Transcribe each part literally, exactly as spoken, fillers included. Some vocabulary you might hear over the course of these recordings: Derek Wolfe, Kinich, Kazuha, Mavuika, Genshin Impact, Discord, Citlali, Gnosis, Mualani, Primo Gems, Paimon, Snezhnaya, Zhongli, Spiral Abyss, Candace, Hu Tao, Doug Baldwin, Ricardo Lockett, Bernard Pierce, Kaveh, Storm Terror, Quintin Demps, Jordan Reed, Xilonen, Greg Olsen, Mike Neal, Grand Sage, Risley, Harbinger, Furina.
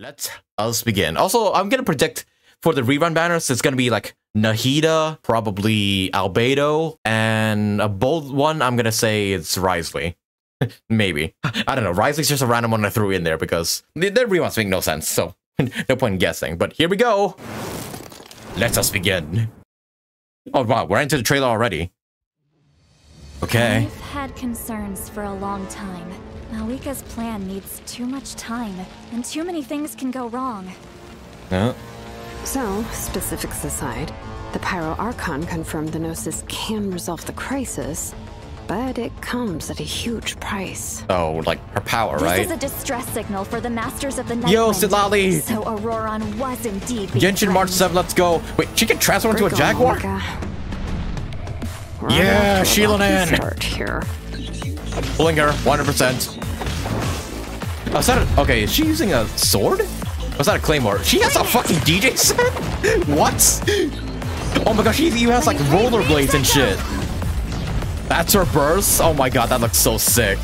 Let us begin. Also, I'm going to predict for the rerun banners, it's going to be like Nahida, probably Albedo, and a bold one, I'm going to say it's Risley. Maybe. I don't know. Risley's just a random one I threw in there because their reruns make no sense, so no point in guessing. But here we go. Let us begin. Oh, wow. We're into the trailer already. Okay. We've had concerns for a long time. Mavuika's plan needs too much time, and too many things can go wrong. Yeah. So, specifics aside, the Pyro Archon confirmed the Gnosis can resolve the crisis, but it comes at a huge price. Oh, like her power, this right? This is a distress signal for the Masters of the Night. Yo, Citlali! So Ororon was indeed being Genshin March seven, let's go! Wait, she can transform into a jaguar? Yeah, Xilonen! Start here. Pulling her, one hundred percent. Oh, is that a, okay, is she using a sword? Oh, is that a claymore? She has a fucking D J set? What? Oh my gosh, she even has like rollerblades and shit. That's her burst? Oh my god, that looks so sick.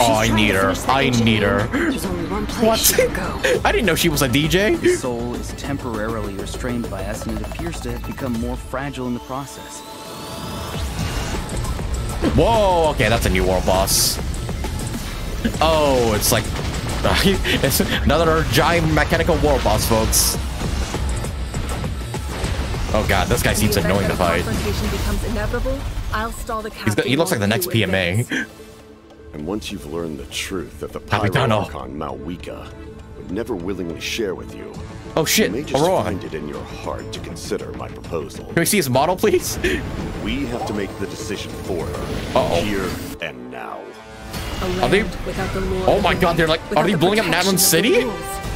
Oh, I need her. I need her. What? I didn't know she was a D J. The soul is temporarily restrained by us, and it appears to have become more fragile in the process. Whoa, okay, that's a new world boss. Oh, it's like it's another giant mechanical world boss, folks. Oh god, this guy seems annoying to fight. He looks like the next P M A. And once you've learned the truth that the Pyro Archon Mavuika would never willingly share with you, oh shit, you may just Aurora. Find it in your heart to consider my proposal. Can we see his model, please? We have to make the decision for her, uh-oh. Here and now. Are they? The oh my God! They're like, are they the blowing up Natlan City?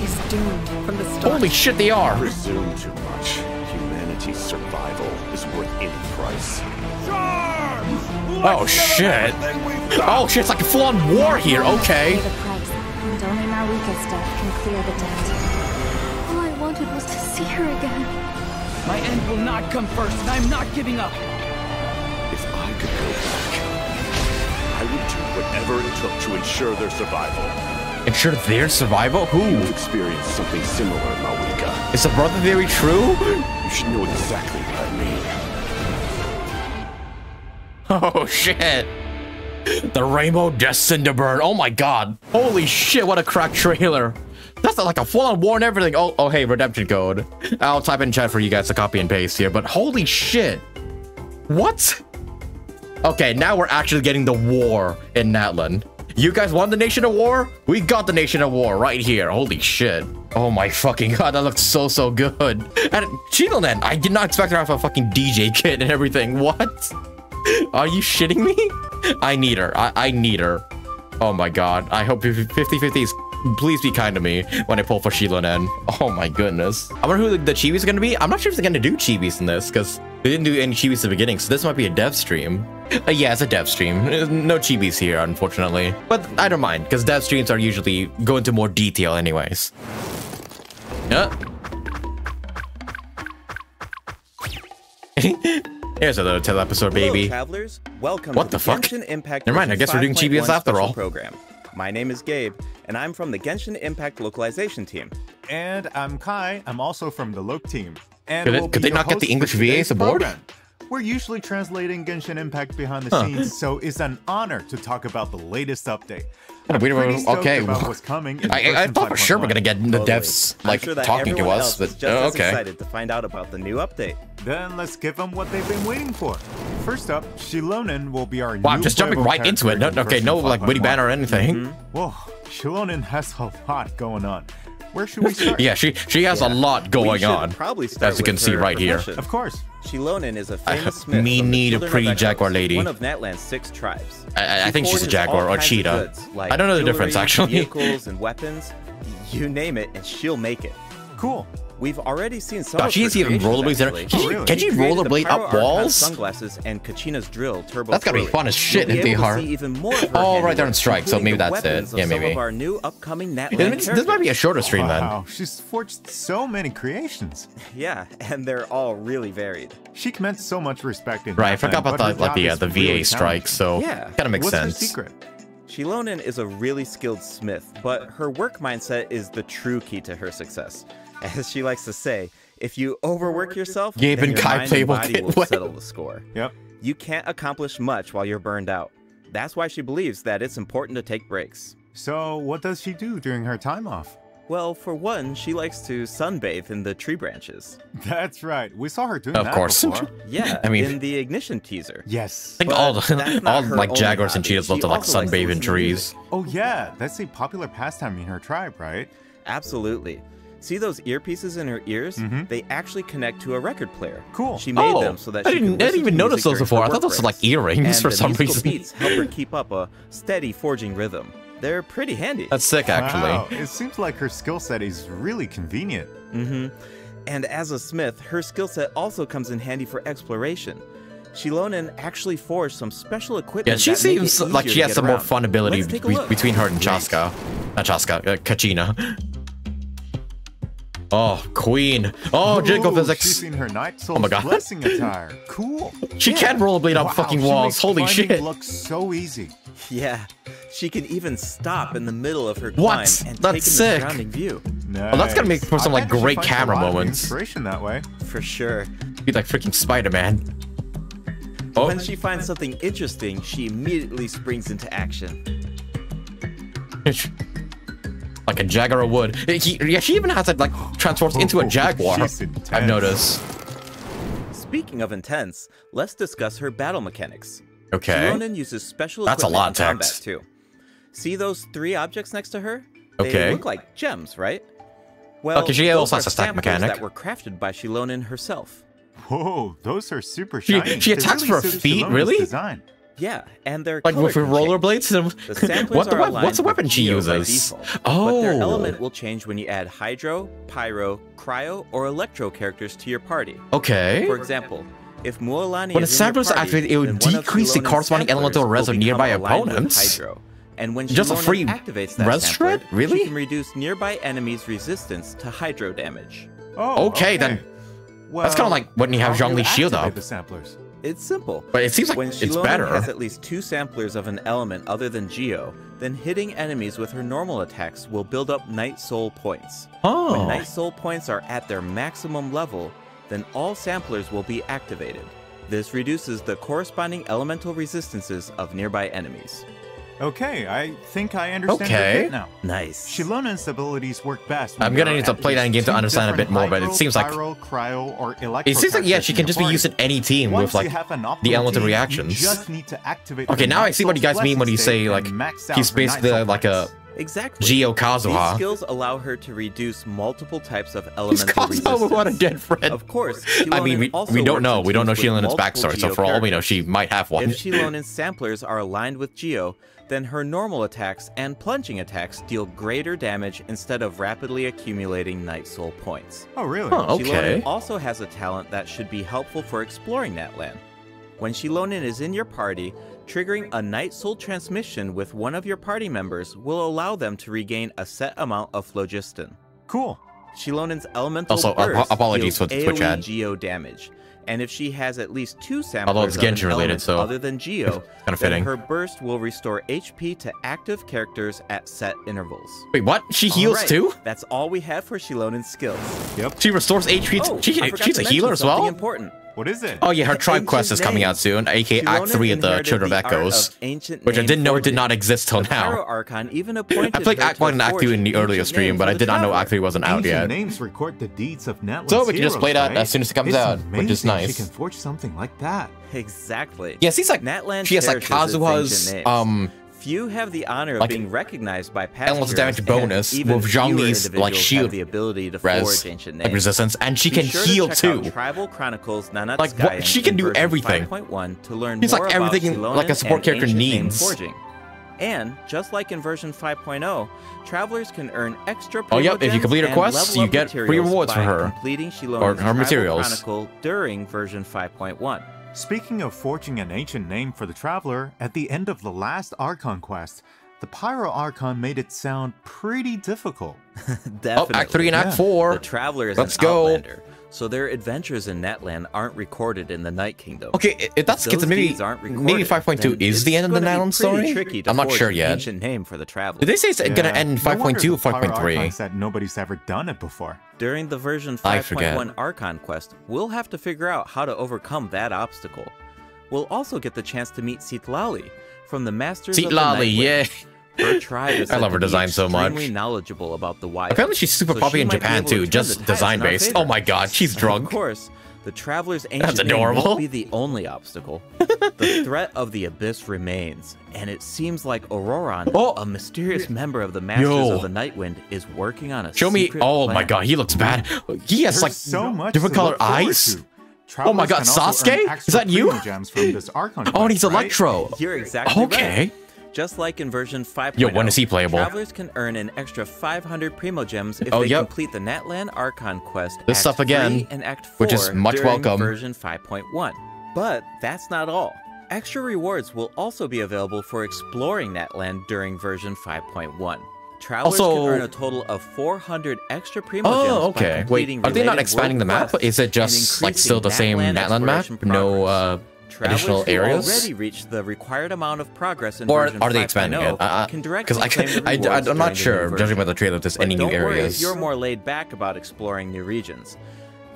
Is doomed from the start. Holy shit, they are! Presume too much. Humanity's survival is worth any price. Oh shit! Oh shit! It's like a full-on war here. Okay. Wanted was to see her again. My end will not come first, and I'm not giving up. If I could go back, I would do whatever it took to ensure their survival. Ensure their survival? Who? You've experienced something similar, Mavuika. Is the brother theory true? You should know exactly what I mean. Oh shit! The rainbow destined to burn. Oh my god! Holy shit! What a crack trailer! That's like a full-on war and everything. Oh, oh, hey, redemption code. I'll type in chat for you guys to copy and paste here, but holy shit. What? Okay, now we're actually getting the war in Natlan. You guys want the Nation of War? We got the Nation of War right here. Holy shit. Oh my fucking god, that looks so, so good. And Xilonen, I did not expect her to have a fucking D J kit and everything. What? Are you shitting me? I need her. I, I need her. Oh my god. I hope fifty fifty is... Please be kind to me when I pull for Xilonen. Oh my goodness. I wonder who the chibi's gonna be. I'm not sure if they're gonna do chibis in this because they didn't do any chibis at the beginning, so this might be a dev stream. Uh, yeah, it's a dev stream. No chibis here, unfortunately. But I don't mind because dev streams are usually go into more detail anyways. Uh. Here's another tell episode, baby. Hello, travelers. Welcome what the, the fuck? Never mind, I guess we're doing chibis after all. Program. My name is Gabe, and I'm from the Genshin Impact localization team. And I'm Kai. I'm also from the Loc team. And could, it, we'll could they not get the English V As aboard? We're usually translating Genshin Impact behind the huh. scenes, so it's an honor to talk about the latest update. I'm pretty okay. about what's coming. I, I, I thought for sure we're gonna get the devs like sure talking to us, but just oh, okay. Excited to find out about the new update. Then let's give them what they've been waiting for. First up, Xilonen will be our. Wow, I'm just jumping right into it. No, okay, no like witty banner or anything. Mm-hmm. Whoa, Xilonen has a lot going on. Where should we start? yeah, she she has yeah. a lot going on. Probably start as you can see right here. Of course, Xilonen is a famous. Uh, me need a pretty jaguar lady. One of Natlan's six tribes. I, I think she's a jaguar or cheetah. Goods, like I don't know the difference actually. Vehicles and weapons, you name it, and she'll make it. Cool. We've already seen some. Oh, she's even rollerblades there. Oh, really? Can she rollerblade up walls? Sunglasses and Kachina's drill. Turbo. That's gotta be fun as shit if they are. Oh, right, they're on strike, so maybe that's it. Yeah, maybe. Of our new upcoming this, this might be a shorter stream then. Wow, she's forged so many creations. Yeah, and they're all really varied. She meant so much respect. In right, I forgot about the like the uh, the V A strike, so yeah, kind of makes sense. What's her secret? Xilonen is a really skilled smith, but her work mindset is the true key to her success. As she likes to say, if you overwork yourself, Gabe then and your Kai mind and body will win. Settle the score. Yep. You can't accomplish much while you're burned out. That's why she believes that it's important to take breaks. So what does she do during her time off? Well, for one, she likes to sunbathe in the tree branches. That's right. We saw her doing of that course. Before. Yeah, I mean, in the Ignition teaser. Yes. I think but all, the, all like jaguars and cheetahs love to like sunbathe in trees. Oh yeah, that's a popular pastime in her tribe, right? Absolutely. See those earpieces in her ears? Mm-hmm. They actually connect to a record player. Cool. She made oh, them so that I she didn't, I didn't even notice those before. I thought those were like earrings and for some reason. Beats help her keep up a steady forging rhythm. They're pretty handy. That's sick, actually. Wow. It seems like her skill set is really convenient. Mm-hmm. And as a smith, her skill set also comes in handy for exploration. Xilonen actually forged some special equipment. Yeah, she that seems like she has some around. More fun ability be between her and Chaska. Not Chaska, uh, Kachina. Oh, Queen. Oh, Jingle Physics. She's seen her night soul's oh my god. Blessing attire. Cool. She yeah. can rollerblade on wow, fucking walls. Holy shit. Looks so easy. Yeah. She can even stop in the middle of her climb what? And that's take sick. In the surrounding view. Nice. Oh, that's gonna make for some like great camera moments. Inspiration that way. For sure. Be like freaking Spider-Man. Oh. When she finds something interesting, she immediately springs into action. Like a jaguar would. He, yeah, she even has to like transforms into a jaguar. I've noticed. Speaking of intense, let's discuss her battle mechanics. Okay. Xilonen uses special that's a lot of text. Too. See those three objects next to her? They okay. look like gems, right? Well, okay, she also has a stack mechanic that were crafted by Xilonen herself. Whoa, those are super shiny. She, she attacks really for her feet, Xilonen's really? Design. Yeah, and they're like with rollerblades. The what the what's the weapon she uses? Default, oh, but their element will change when you add Hydro, Pyro, Cryo, or Electro characters to your party. Okay. For example, if Mualani when is a Sabzeruz activated, it would decrease the corresponding elemental res of nearby opponents. Hydro. And when just a free activates that res shred? Really? She can reduce nearby enemies' resistance to Hydro damage. Oh. Okay, okay. Then. Well, that's kind of like when you have Zhongli shield up. The samplers. It's simple. But it seems like when it's better. When has at least two samplers of an element other than Geo, then hitting enemies with her normal attacks will build up Night Soul points. Oh. When Night Soul points are at their maximum level, then all samplers will be activated. This reduces the corresponding elemental resistances of nearby enemies. Okay, I think I understand okay. a bit now. Nice. Xilonen's abilities work best. I'm gonna need to play that game to understand a bit more, but it seems like Pyro, cryo, or electro it seems like yeah, she can just be used in any team once with like the elemental team, reactions. Just need to activate okay, now I see what you guys mean when you say like he's basically uh, like a exactly. Geo Kazuha. These skills allow her to reduce multiple types of elemental resistance. He's Kazuha a dead friend. Of course. Xilonen I mean, we, we don't know. We don't know Xilonen's backstory, so for all we know, she might have one. If Xilonen's samplers are aligned with Geo, then her normal attacks and plunging attacks deal greater damage instead of rapidly accumulating Night Soul points. Oh, really? Huh, okay. Xilonen also has a talent that should be helpful for exploring Natlan. When Xilonen is in your party, triggering a Night Soul transmission with one of your party members will allow them to regain a set amount of phlogiston. Cool. Xilonen's elemental also, burst apologies deals for A O E Geo damage. And if she has at least two samplers of an element so other than Geo, kind of then her burst will restore H P to active characters at set intervals. Wait, what? She heals right. too? That's all we have for Xilonen's skills. Yep. She restores H P. To, oh, she can, she's a healer as well? Important. What is it? Oh yeah, her the tribe quest is coming out soon, aka Act three of the Children of Echoes, which I didn't know it did not exist till now. Pyro Archon even appointed I played Act one and Act two in the earlier stream, but I did not know Act three wasn't out yet. Names record the deeds of Natlan's so we can just play that right? as soon as it comes it's out, which is nice. She can forge something like that. Exactly. Yeah, she's like Natlan she has like Kazuha's um. Few have the honor of like, being recognized by elemental damage bonus with Zhongli's like shield the ability to res ancient names. Like resistance, and she Be can sure heal to too. Tribal Chronicles, like what, she can do everything. To learn She's more like everything Xilonen like a support character needs. Forging. And just like in version five point oh, travelers can earn extra. Oh yep, if you complete her quests, you get free rewards for her completing or her materials. Chronicle during version five point one. Speaking of forging an ancient name for the Traveler, at the end of the last Archon quest, the Pyro Archon made it sound pretty difficult. Definitely. Oh, Act three and yeah. Act four. The Traveler is Let's an go. Outlander, so their adventures in Natlan aren't recorded in the Night Kingdom. Okay, if that's if maybe recorded, maybe five point two is the end of the Natlan story. I'm not sure yet. Name for the Traveler. Did they say it's yeah. gonna end in five point two or five point three? Said nobody's ever done it before. During the version five point one Archon quest, we'll have to figure out how to overcome that obstacle. We'll also get the chance to meet Citlali from the Masters Citlali, of the Night. Yeah. Her tribe is I love her design so much. Knowledgeable about the wild. Apparently she's super so popular in Japan too, just design based. Oh my god, she's drunk. And of course, the Traveler's ancient name won't be the only obstacle. The threat of the Abyss remains, and it seems like Ororon, oh, a mysterious member of the Masters yo. of the Nightwind, is working on a Show me, oh plan. my god, he looks bad. He has There's like so much different color eyes. Travelers oh my god, Sasuke? Is that you? This Archon oh, and he's Electro. Right? You're exactly okay. Right. Just like in version five point oh, Yo, when is he playable? Travelers can earn an extra five hundred Primo Gems if oh, they yep. complete the Natlan Archon quest this stuff again, and Act four, which is much welcome. Version five point one. But that's not all. Extra rewards will also be available for exploring Natlan during version five point one. Travelers also, can earn a total of four hundred extra Primo oh, Gems okay. by completing Wait, are they not expanding the map? Is it just like still the Natlan same Natlan map? Progress. No uh, additional areas? Already reached the required amount of progress in or are they expanding it? Because uh, I, I, I'm not sure, judging by the trailer, if there's but any new areas. Worry if you're more laid back about exploring new regions.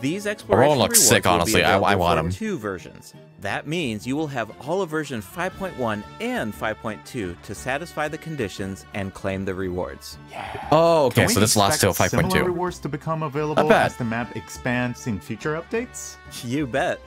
These exploration rewards looks sick, honestly. I, I want them. Two versions. That means you will have all of version five point one and five point two to satisfy the conditions and claim the rewards. Yeah. Oh, okay. So this lasts till five point two. Similar rewards to become available as the map expands in future updates. You bet.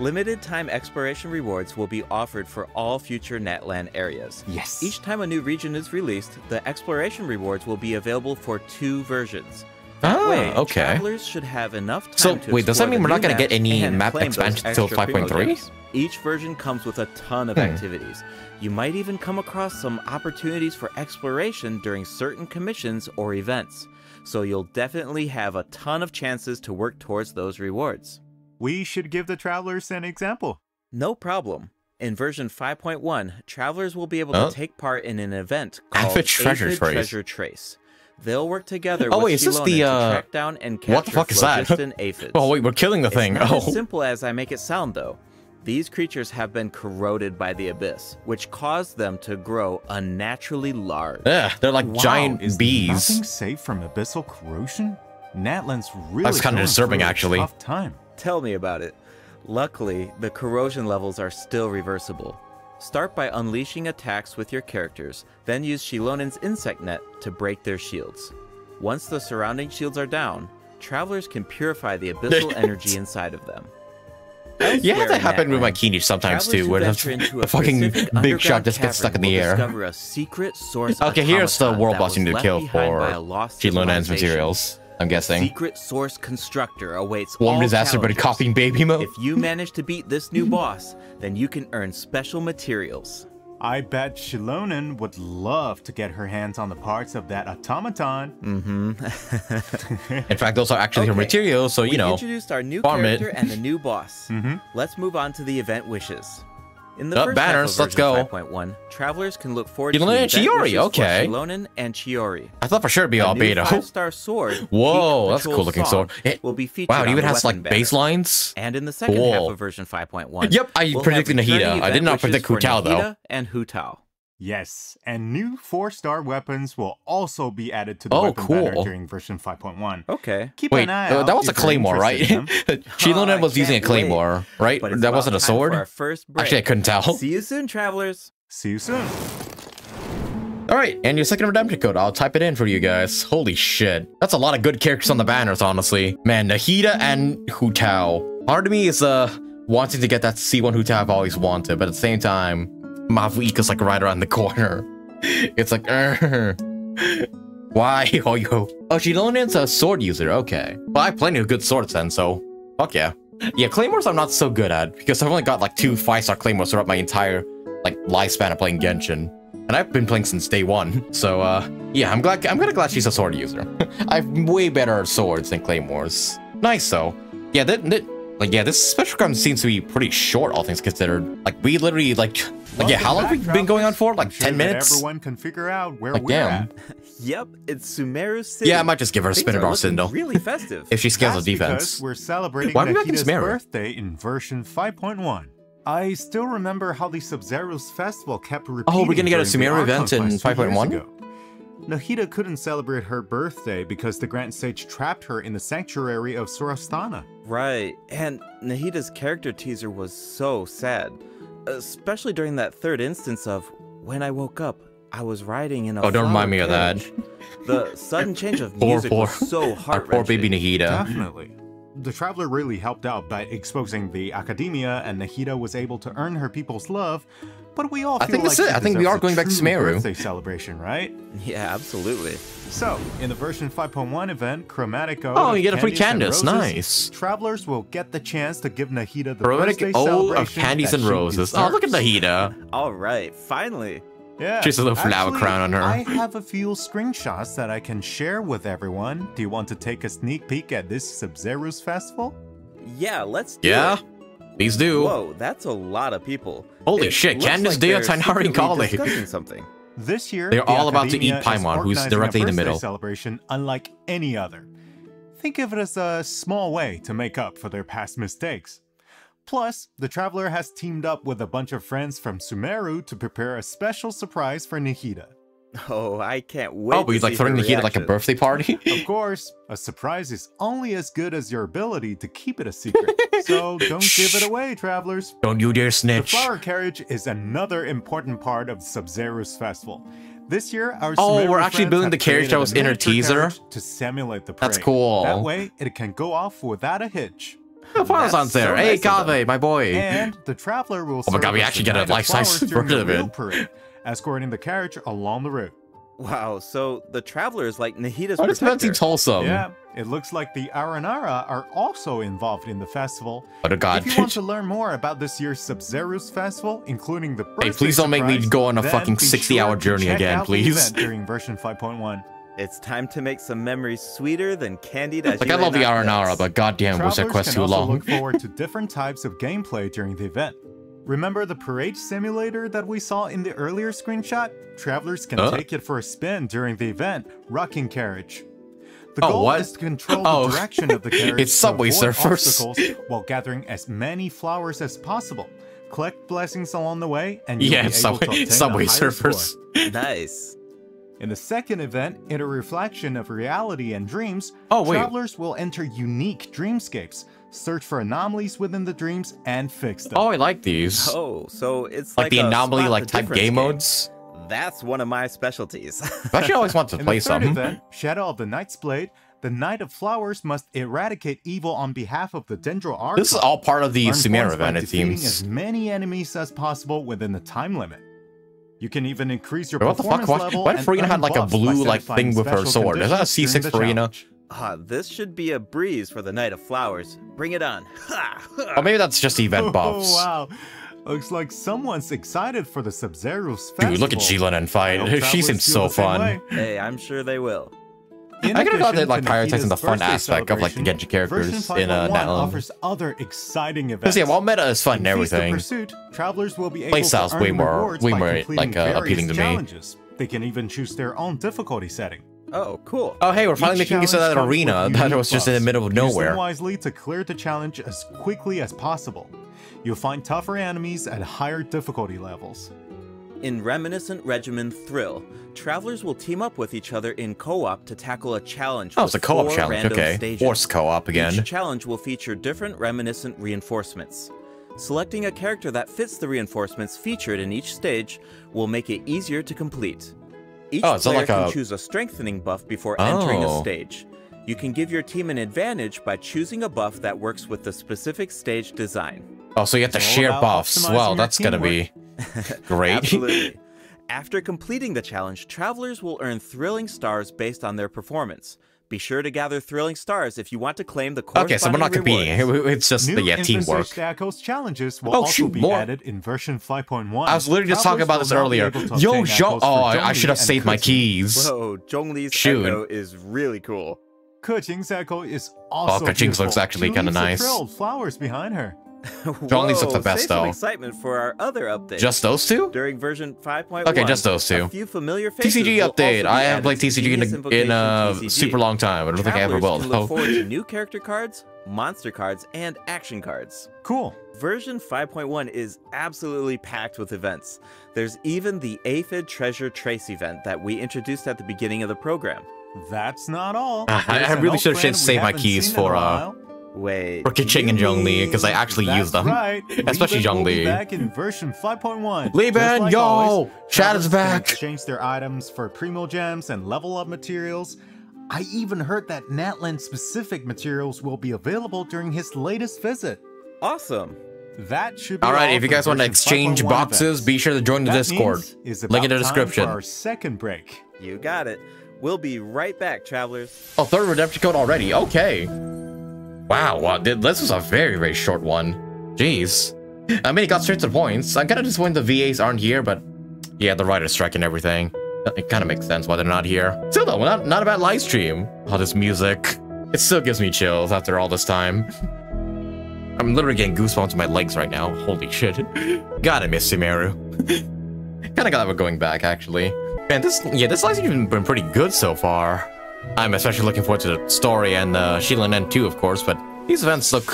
Limited time exploration rewards will be offered for all future Natlan areas. Yes. Each time a new region is released, the exploration rewards will be available for two versions. That oh, way, okay. Travelers should have enough time so, to wait, does that mean we're not going to get any map expansion until five point three? Each version comes with a ton of hmm. activities. You might even come across some opportunities for exploration during certain commissions or events. So you'll definitely have a ton of chances to work towards those rewards. We should give the Travelers an example. No problem. In version five point one, Travelers will be able oh. to take part in an event called Avid Treasure Trace. Treasure Trace. They'll work together oh, with wait, is this the, uh, to track down and capture what the fuck is that? Oh wait, we're killing the it's thing. Not oh. as simple as I make it sound though. These creatures have been corroded by the Abyss, which caused them to grow unnaturally large. Yeah, they're like wow, giant is bees. Is nothing safe from abyssal corrosion? Natlan's really That's kind of disturbing actually. Tough time. Tell me about it. Luckily, the corrosion levels are still reversible. Start by unleashing attacks with your characters, then use Xilonen's insect net to break their shields. Once the surrounding shields are down, Travelers can purify the abyssal energy inside of them. Elsewhere yeah, that happened with my Kinich sometimes too, where the fucking big shot just gets stuck in the air. A secret source okay, here's the world boss you need to kill for Xilonen's materials. I'm guessing. Secret source constructor awaits all Warm disaster, but a coughing baby mode. If you manage to beat this new boss, then you can earn special materials. I bet Xilonen would love to get her hands on the parts of that automaton. Mm-hmm. In fact, those are actually okay. her materials, so you we know. We introduced our new character it. and the new boss. Mm-hmm. Let's move on to the event wishes. In the oh, first banners, let's go. five point one, Travelers can look forward Xilonen to and Chiori, okay. Xilonen and Chiori. I thought for sure it'd be Albedo. five-star sword. Whoa, that's a cool looking sword. It, will be featured wow, it even has like bass lines. And in the second Whoa. half of version five point one. Yep, I we'll predicted Nahida. I did not predict Hu Tao though. And Hu Tao. Yes, and new four-star weapons will also be added to the oh, weapon cool. banner during version five point one. Okay. Keep Wait, an eye uh, that was a claymore, right? Xilonen oh, was using a claymore, wait. right? That wasn't a sword? Actually, I couldn't tell. See you soon, Travelers. See you soon. All right, and your second redemption code. I'll type it in for you guys. Holy shit. That's a lot of good characters on the banners, honestly. Man, Nahida and Hu Tao. Part of me is uh, wanting to get that C one Hu Tao I've always wanted, but at the same time, Mavuika's like right around the corner. It's like, er, why? Oh, yo. Oh, Xilonen's a sword user. Okay. Well, I have plenty of good swords then, so fuck yeah. Yeah, claymores I'm not so good at because I've only got like two five-star claymores throughout my entire like lifespan of playing Genshin, and I've been playing since day one. So, uh, yeah, I'm glad. I'm kind of glad she's a sword user. I have way better swords than claymores. Nice though. Yeah, that. Like, yeah, this special crime seems to be pretty short, all things considered. Like, we literally, like, like yeah, how long have we been going on for? Like, I'm sure ten minutes? Everyone can figure out where like, we're at. Yep, it's Sumeru City. Yeah, I might just give her a spin at our Sindel. Really festive. If she scales the defense. We're celebrating Nahida's birthday in version five point one. I still remember how the Sabzeruz Festival kept repeating. Oh, we're gonna get a Sumeru event in five point one? Nahida couldn't celebrate her birthday because the Grand Sage trapped her in the sanctuary of Sorastana. Right, and Nahida's character teaser was so sad, especially during that third instance of when I woke up, I was riding in a. Oh, don't remind me of that. The sudden change of music poor, poor. was so heart-wrenching. Our poor baby Nahida. Definitely. The Traveler really helped out by exposing the academia, and Nahida was able to earn her people's love. But we all feel I think like that's it. I think we are going back to Sumeru. Birthday celebration, right? Yeah, absolutely. So, in the version five point one event, Chromatico. Oh, you get a free Candace. Roses, nice. Travelers will get the chance to give Nahida the Chromatic birthday celebration. Oh, of candies and roses. Oh, look at Nahida. All right, finally. Yeah. She's a little flower Actually, crown on her. I have a few screenshots that I can share with everyone. Do you want to take a sneak peek at this Sabzeruz Festival? Yeah, let's do yeah. it. Please do. Whoa, that's a lot of people. Holy it shit, Candace, like Deo, Tainari, and Kale. Something. This year, they're the all about to eat Paimon, who's directly in the middle. Celebration unlike any other. Think of it as a small way to make up for their past mistakes. Plus, the Traveler has teamed up with a bunch of friends from Sumeru to prepare a special surprise for Nahida. Oh, I can't wait. Oh, but he's like throwing Nahida reaction. Like a birthday party? Of course, a surprise is only as good as your ability to keep it a secret. So don't give it away, travelers. Don't you dare snitch. The flower carriage is another important part of Sabzeruz Festival. This year, our oh, Sumeru we're actually building the carriage that was in her teaser to simulate the parade. That's cool. That way, it can go off without a hitch. The flower's on there. So hey, nice Kaveh, my boy. And the traveler will. Oh my God, we actually get a life-size version of it. Escorting the carriage along the route. Wow, so the traveler is like Nahida's protector. Oh, it's fancy Tulsa. Yeah, it looks like the Aranara are also involved in the festival. But oh, God. If you want to learn more about this year's Sabzeruz Festival, including the birthday Hey, please don't surprise, make me go on a fucking sixty-hour sure journey again, please. During version five point one. It's time to make some memories sweeter than candied. Like I love the Aranara, but goddamn, was that quest too long? Look forward to different types of gameplay during the event. Remember the parade simulator that we saw in the earlier screenshot? Travelers can uh. take it for a spin during the event, rocking carriage. The oh, goal what? is to control oh. the direction of the carriage it's subway surfers. While gathering as many flowers as possible. Collect blessings along the way, and you'll yeah, be able subway, to obtain subway surfers. Nice. In the second event, in a reflection of reality and dreams, oh, travelers will enter unique dreamscapes, search for anomalies within the dreams, and fix them. Oh, I like these. Oh, so it's like, like the anomaly like type game, game modes. That's one of my specialties. I actually always want to in play some. In the third event, Shadow of the Night's Blade, the Knight of Flowers must eradicate evil on behalf of the Dendro Archon. This is all part of the Sumeru event, it seems. As many enemies as possible within the time limit. You can even increase your what performance the fuck? level. Why did Furina had like a blue like thing with her sword? Is that a C six Furina? Ah, this should be a breeze for the Knight of Flowers. Bring it on. Or maybe that's just event buffs. Oh, wow. Looks like someone's excited for the Sabzeruz Festival. Dude, look at Xilonen fight. She seems so fun. Way. Hey, I'm sure they will. In I could have thought they'd like prioritizing the fun aspect of like the Genshin characters in uh, Natlan. Offers other exciting events. Yeah, while meta is fun and everything, playstyle's way more, way more like uh, appealing to me. They can even choose their own difficulty setting. Oh, cool. Oh, hey, we're finally Each making use of that arena that was just in the middle of nowhere. Use wisely to clear the challenge as quickly as possible. You'll find tougher enemies at higher difficulty levels. In Reminiscent Regimen Thrill, travelers will team up with each other in co-op to tackle a challenge. Oh, it's a co-op challenge, okay. Stages. Force co-op again. Each challenge will feature different Reminiscent reinforcements. Selecting a character that fits the reinforcements featured in each stage will make it easier to complete. Each oh, player like can a... choose a strengthening buff before oh. entering a stage. You can give your team an advantage by choosing a buff that works with the specific stage design. Oh, so you have to share buffs. Well, that's going to be great. Absolutely. After completing the challenge, travelers will earn thrilling stars based on their performance. Be sure to gather thrilling stars if you want to claim the corresponding Okay, so we're not competing. Rewards. It's just New the yeah, teamwork. Challenges will oh, also shoot, be more. Added in version five point one. I was literally just talking about this earlier. Yo, Zhongli. Oh, I should have saved my keys. Whoa, Zhongli's echo is really cool. Kaching's echo is also oh, Kaching's looks actually kind of nice. Flowers behind her. Zhongli's look the best though. Excitement for our other update. Just those two? During version five point one. Okay, just those two. A few familiar faces T C G update. I haven't played T C G in a, in a T C G. super long time. I don't think I ever will. Look forward to new character cards, monster cards, and action cards. Cool. Version five point one is absolutely packed with events. There's even the Aphid Treasure Trace event that we introduced at the beginning of the program. That's not all. Uh, I, I really should have saved my keys for uh. Wait, for Kiching and Zhongli, because I actually That's use them, right. especially Zhongli. Back in version five point one. Liban, like yo, always, chat is back. Change their items for primo gems and level up materials. I even heard that Natlan specific materials will be available during his latest visit. Awesome. That should be all right. All if you guys want to exchange boxes, events. be sure to join the that Discord. Link in the description. Our second break. You got it. We'll be right back, travelers. Oh, third redemption code already. Okay. Wow, wow, this was a very, very short one. Jeez. I mean, it got straight to the points. I'm kind of disappointed the V As aren't here, but yeah, the writer's strike and everything. It kind of makes sense why they're not here. Still, though, not, not a bad live stream. All this music. It still gives me chills after all this time. I'm literally getting goosebumps in my legs right now. Holy shit. Gotta miss Sumeru. Kind of glad we're going back, actually. Man, this, yeah, this live stream's been pretty good so far. I'm especially looking forward to the story and uh, Xilonen too, of course, but these events look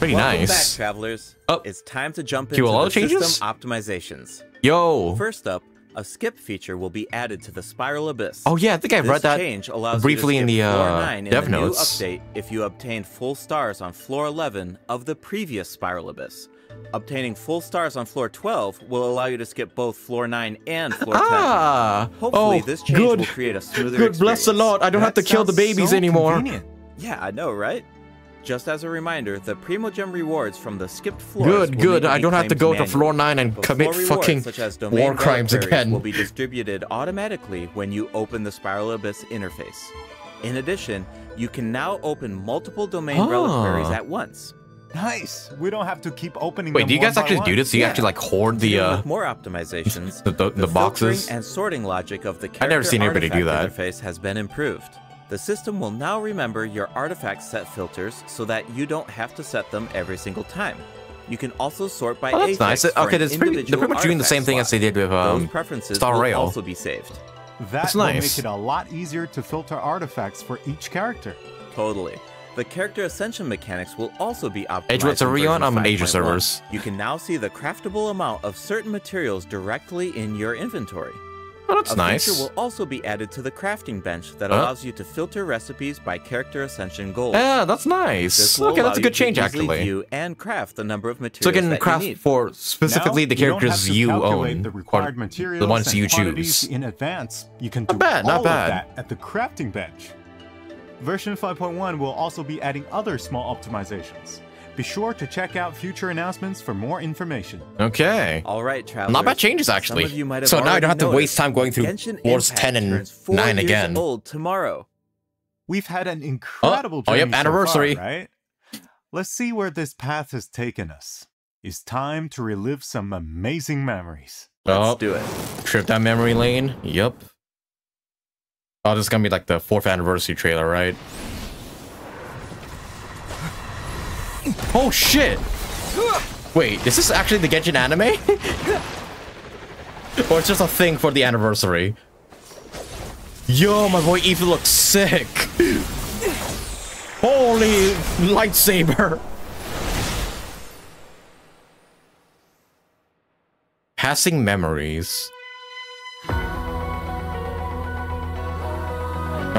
pretty Welcome nice. Back, travelers. Oh, it's time to jump into the changes? system optimizations. Yo! First up, a skip feature will be added to the Spiral Abyss. Oh yeah, I think I read that change allows briefly you to skip in the uh, dev in the notes. New update if you obtain full stars on floor eleven of the previous Spiral Abyss. Obtaining full stars on floor twelve will allow you to skip both floor nine and floor ah, ten. Hopefully oh, this change good. will create a smoother good, experience. Bless the Lord, I don't that have to kill the babies so anymore. Convenient. Yeah, I know, right? Just as a reminder, the Primo Gem rewards from the skipped floors Good, good, I don't have to go manual. to floor nine and but commit fucking such as war crimes again. will be distributed automatically when you open the Spiral Abyss interface. In addition, you can now open multiple domain ah. reliquaries at once. Nice. We don't have to keep opening. Wait, do you guys actually do this? Do you yeah. actually like hoard the uh, more optimizations? the, the, the, the boxes and sorting logic of the character I've never seen anybody do that. Interface has been improved. The system will now remember your artifact set filters so that you don't have to set them every single time. You can also sort by. Oh, that's nice. Okay, that's pretty, they're pretty much doing the same thing slot. as they did with um, Those preferences Star will Rail. Also be saved. That's will nice. Make it a lot easier to filter artifacts for each character. Totally. The character ascension mechanics will also be optimized. Arion, I'm an Asia servers. You can now see the craftable amount of certain materials directly in your inventory. Oh, that's nice. A feature will also be added to the crafting bench that allows you to filter recipes by character ascension goals. Yeah, that's nice. Okay, that's a good change actually. View and craft the number of materials. So you can craft for specifically the characters you own, the required materials, the ones you choose in advance. You can do all of that at the crafting bench. Version five point one will also be adding other small optimizations. Be sure to check out future announcements for more information. Okay. All right, travelers. Not bad changes, actually. So now I don't have noticed. to waste time going through Genshin wars Impact ten and nine again. Old tomorrow. We've had an incredible oh, journey oh, yep, anniversary. So far, right? Let's see where this path has taken us. It's time to relive some amazing memories. Let's oh, do it. Trip down memory lane. Yep. Oh, this is gonna be like the fourth anniversary trailer, right? Oh shit! Wait, is this actually the Genshin anime? Or it's just a thing for the anniversary? Yo, my boy Ethan looks sick! Holy lightsaber! Passing memories.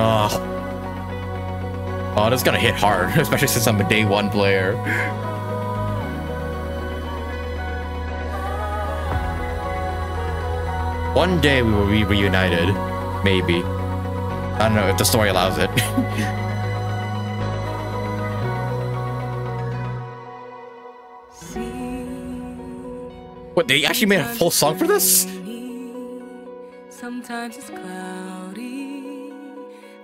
Oh. Oh, that's gonna hit hard, especially since I'm a day one player. One day we will be reunited. Maybe. I don't know if the story allows it. What, they actually made a full song for this? Sometimes it's cloudy.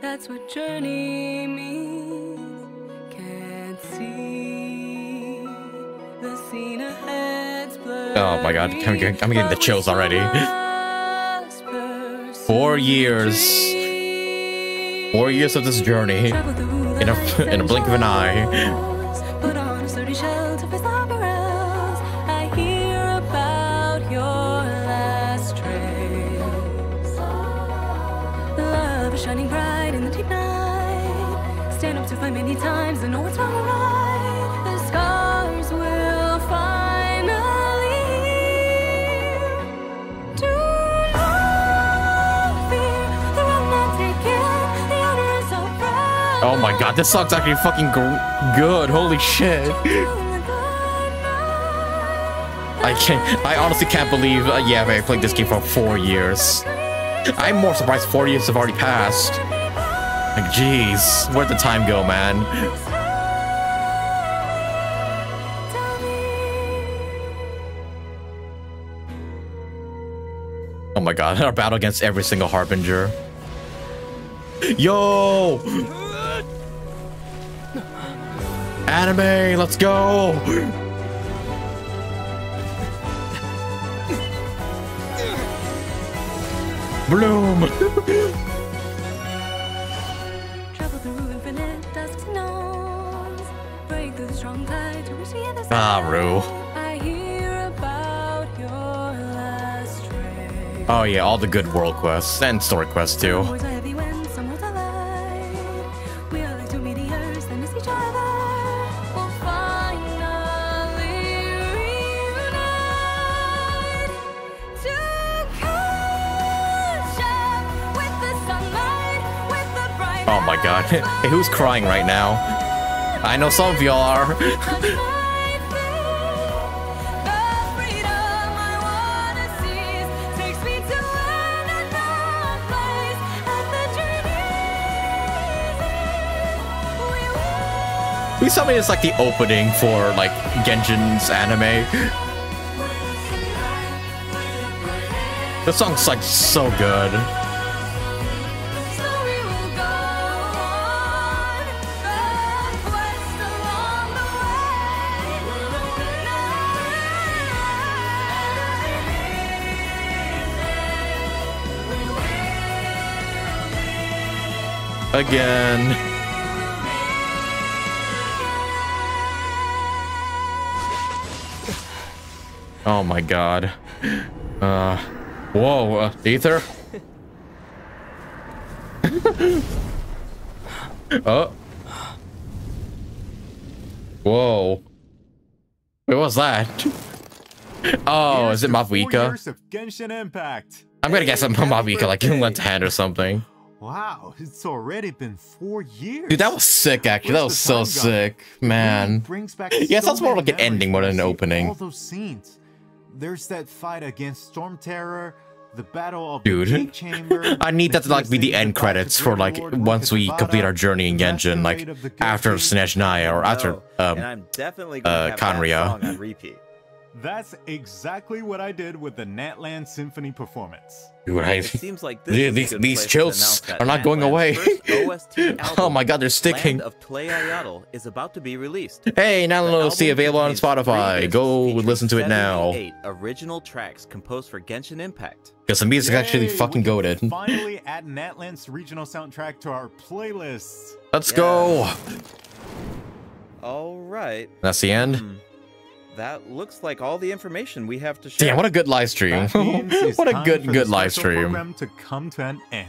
That's what journey means. Can't see the scene ahead's blurry. Oh my god, I'm getting, I'm getting the chills already. Four years. Four years of this journey in a, in a blink of an eye. Many times and know it's not right. The scars will finally do not fear. They will not take it. The honor is so proud. Oh my god, this song's actually fucking good. Holy shit. I can't. I honestly can't believe. Uh, yeah, I played this game for four years. I'm more surprised four years have already passed. Like, jeez, where'd the time go, man? Oh my god, our battle against every single Harbinger. Yo! Anime, let's go! Bloom! Ah, Rue. Oh yeah, all the good world quests and story quests too. Oh my god. Hey, who's crying right now? I know some of y'all are. Please tell me it's like the opening for like Genshin's anime. This song's like so good. Again. Oh my god. Uh, whoa, uh, ether? Oh. Whoa. What was that? Oh, is it Mavuika? Genshin Impact. I'm gonna guess I'm Mavuika, like in left hand or something. Wow, it's already been four years. Dude, that was sick, actually. That was so sick, man. Yeah, it sounds more like an ending more than an opening. All those scenes. There's that fight against Storm Terror, the battle of the Big Chamber. I need that to like be the end credits for like once we complete our journey in Genshin, like after Snezhnaya or after um uh Kanria. That's exactly what I did with the Natlan Symphony performance. Dude, I, it seems like this these these chills are not Natlan's going away. Album, oh my god, they're sticking. Land of Play Idol is about to be released. Hey, now it'll see available on Spotify. Go listen to it now. Eight original tracks composed for Genshin Impact. Because the music Yay, actually fucking goated. Finally, add Natlan's regional soundtrack to our playlist. Let's yeah. go. All right. That's the end. Mm. That looks like all the information we have to share. Damn, what a good live stream. What a good, good live stream. To come to an end.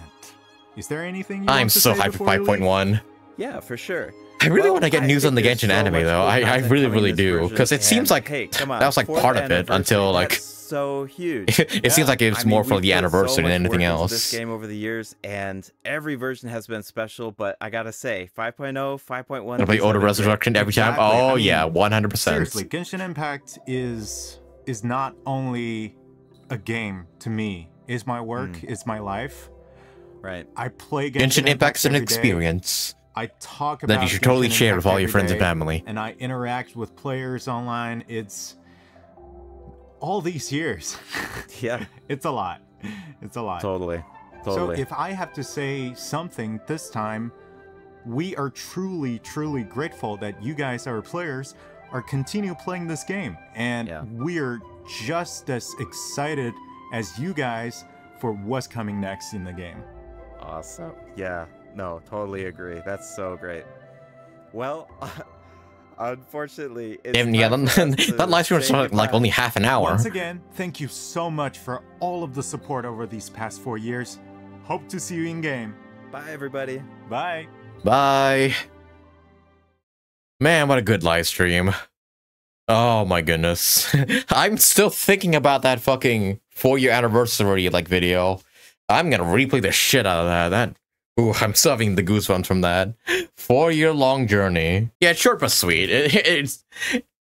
Is there anything you I'm so hyped for five point one. Yeah, for sure. I really well, want to get I news on the Genshin so anime, though. I, I really, really do. Because it seems like hey, on, that was like part of it until like... so huge. it yeah. seems like it's I mean, more for the anniversary so than anything else. This game over the years, and every version has been special, but I gotta say, five point oh, five point one. It'll be auto resurrection every exactly. time. Oh I mean, yeah, one hundred percent. Seriously, Genshin Impact is is not only a game to me. It's my work. Mm. It's my life. Right. I play Genshin, Genshin Impact's an experience. I talk about. That you should Genshin totally Impact share with all your friends day, and family. And I interact with players online. It's. All these years. Yeah. It's a lot. It's a lot. Totally. Totally. So if I have to say something this time, we are truly, truly grateful that you guys, our players, are continue playing this game. And yeah. we're just as excited as you guys for what's coming next in the game. Awesome. Yeah. No, totally agree. That's so great. Well, unfortunately, it's yeah, that, that live stream was like, like only half an hour. Once again, thank you so much for all of the support over these past four years. Hope to see you in game. Bye, everybody. Bye. Bye. Man, what a good live stream. Oh my goodness. I'm still thinking about that fucking four-year anniversary like video. I'm gonna replay the shit out of that. That Ooh, I'm still having the goosebumps from that. Four-year long journey. Yeah, it's short but sweet. It, it, it's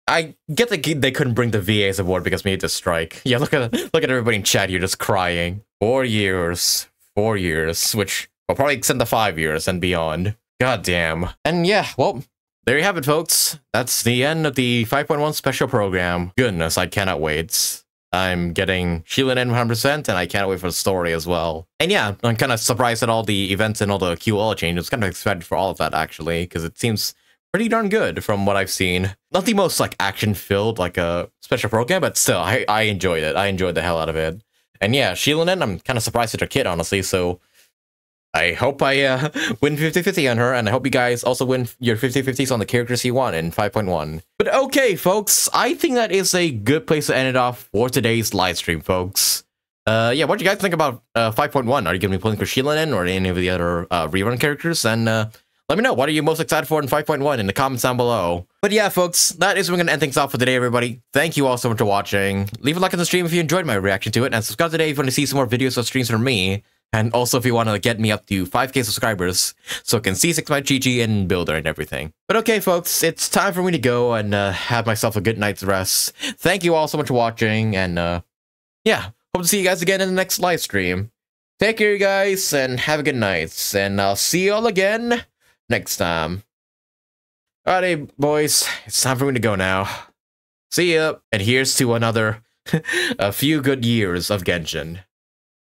I get the they couldn't bring the V As aboard because we need to strike. Yeah, look at look at everybody in chat here just crying. Four years. Four years, which will probably extend to five years and beyond. God damn. And yeah, well, there you have it, folks. That's the end of the five point one special program. Goodness, I cannot wait. I'm getting Xilonen in one hundred percent, and I can't wait for the story as well. And yeah, I'm kind of surprised at all the events and all the Q L changes. Kind of excited for all of that, actually, because it seems pretty darn good from what I've seen. Not the most, like, action-filled, like, a uh, special program, but still, I, I enjoyed it. I enjoyed the hell out of it. And yeah, Xilonen, I'm kind of surprised at her kid, honestly, so I hope I uh, win fifty fifty on her, and I hope you guys also win your fifty fifties on the characters you want in five point one. But okay, folks, I think that is a good place to end it off for today's live stream, folks. Uh, yeah, what do you guys think about uh, five point one? Are you going to be playing for Xilonen or any of the other uh, rerun characters? And uh, let me know, what are you most excited for in five point one in the comments down below? But yeah, folks, that is when we're going to end things off for today, everybody. Thank you all so much for watching. Leave a like on the stream if you enjoyed my reaction to it, and subscribe today if you want to see some more videos or streams from me. And also, if you want to get me up to five K subscribers, so I can C six my G G and Builder and everything. But okay, folks, it's time for me to go and uh, have myself a good night's rest. Thank you all so much for watching, and uh, yeah, hope to see you guys again in the next live stream. Take care, you guys, and have a good night, and I'll see you all again next time. Alrighty, boys, it's time for me to go now. See ya, and here's to another a few good years of Genshin.